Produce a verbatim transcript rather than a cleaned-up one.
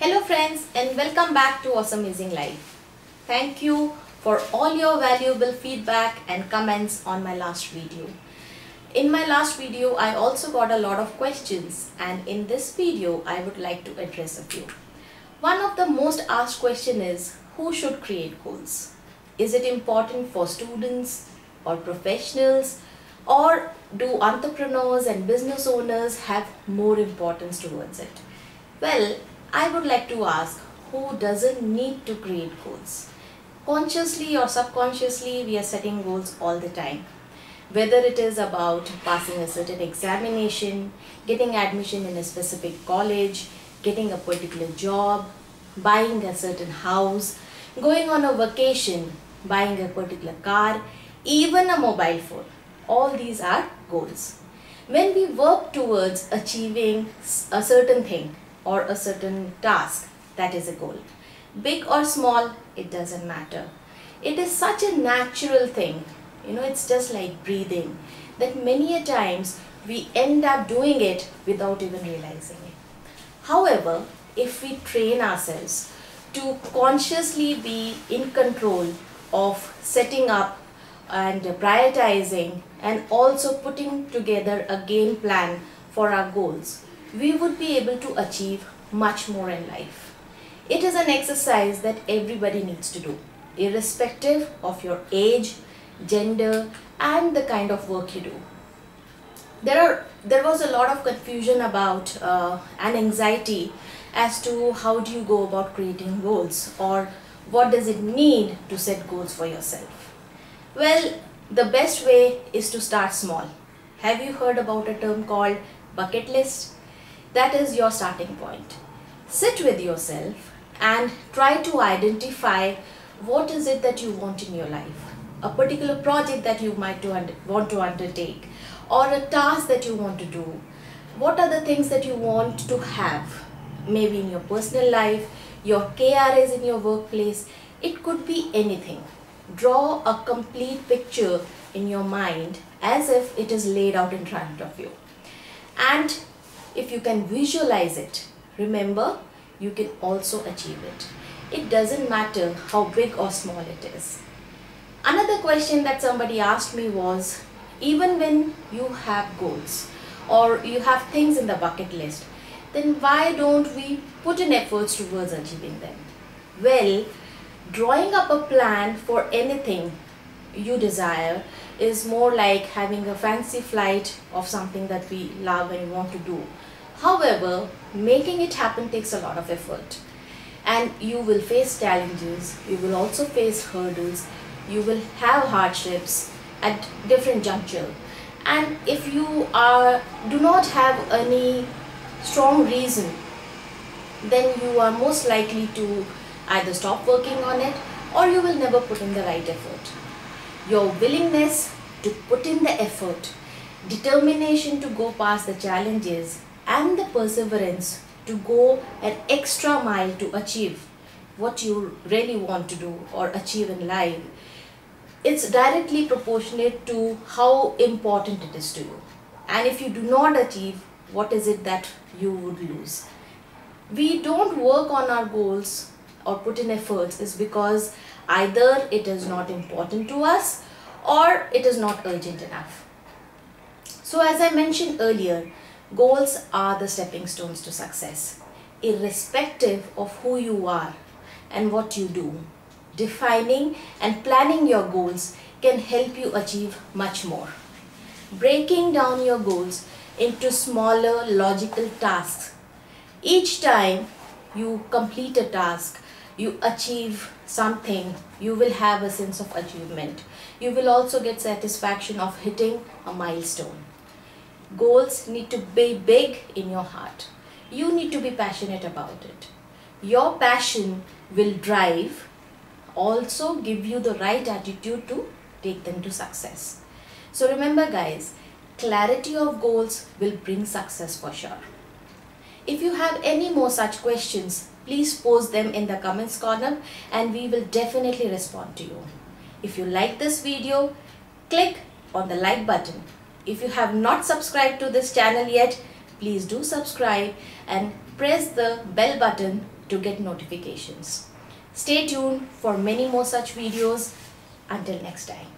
Hello friends, and welcome back to Awesomeazing Life. Thank you for all your valuable feedback and comments on my last video. In my last video, I also got a lot of questions, and in this video, I would like to address a few. One of the most asked question is, who should create goals? Is it important for students or professionals, or do entrepreneurs and business owners have more importance towards it? Well, I would like to ask, who doesn't need to create goals? Consciously or subconsciously, we are setting goals all the time. Whether it is about passing a certain examination, getting admission in a specific college, getting a particular job, buying a certain house, going on a vacation, buying a particular car, even a mobile phone. All these are goals. When we work towards achieving a certain thing or a certain task, that is a goal. Big or small, it doesn't matter. It is such a natural thing. You know, it's just like breathing, that many a times we end up doing it without even realizing it. However, if we train ourselves to consciously be in control of setting up and prioritizing and also putting together a game plan for our goals, we would be able to achieve much more in life. It is an exercise that everybody needs to do, irrespective of your age, gender, and the kind of work you do. There are there was a lot of confusion about uh, and anxiety as to how do you go about creating goals, or what does it mean to set goals for yourself. Well, the best way is to start small. Have you heard about a term called bucket list? That is your starting point. Sit with yourself and try to identify what is it that you want in your life. A particular project that you might want to undertake, or a task that you want to do. What are the things that you want to have? Maybe in your personal life, your K R As in your workplace, it could be anything. Draw a complete picture in your mind as if it is laid out in front of you. And if you can visualize it, remember, you can also achieve it. It doesn't matter how big or small it is. Another question that somebody asked me was, even when you have goals or you have things in the bucket list, then why don't we put in efforts towards achieving them? Well, drawing up a plan for anything you desire is more like having a fancy flight of something that we love and want to do. However, making it happen takes a lot of effort, and you will face challenges, you will also face hurdles, you will have hardships at different junctures. And if you are do not have any strong reason, then you are most likely to either stop working on it, or you will never put in the right effort. Your willingness to put in the effort, determination to go past the challenges, and the perseverance to go an extra mile to achieve what you really want to do or achieve in life, it's directly proportionate to how important it is to you. And if you do not achieve, what is it that you would lose? We don't work on our goals or put in efforts is because either it is not important to us or it is not urgent enough. So as I mentioned earlier, goals are the stepping stones to success. Irrespective of who you are and what you do, defining and planning your goals can help you achieve much more. Breaking down your goals into smaller logical tasks. Each time you complete a task, you achieve something, you will have a sense of achievement. You will also get satisfaction of hitting a milestone. Goals need to be big in your heart. You need to be passionate about it. Your passion will drive, also give you the right attitude to take them to success. So remember guys, clarity of goals will bring success for sure. If you have any more such questions, please post them in the comments corner and we will definitely respond to you. If you like this video, click on the like button. If you have not subscribed to this channel yet, please do subscribe and press the bell button to get notifications. Stay tuned for many more such videos. Until next time.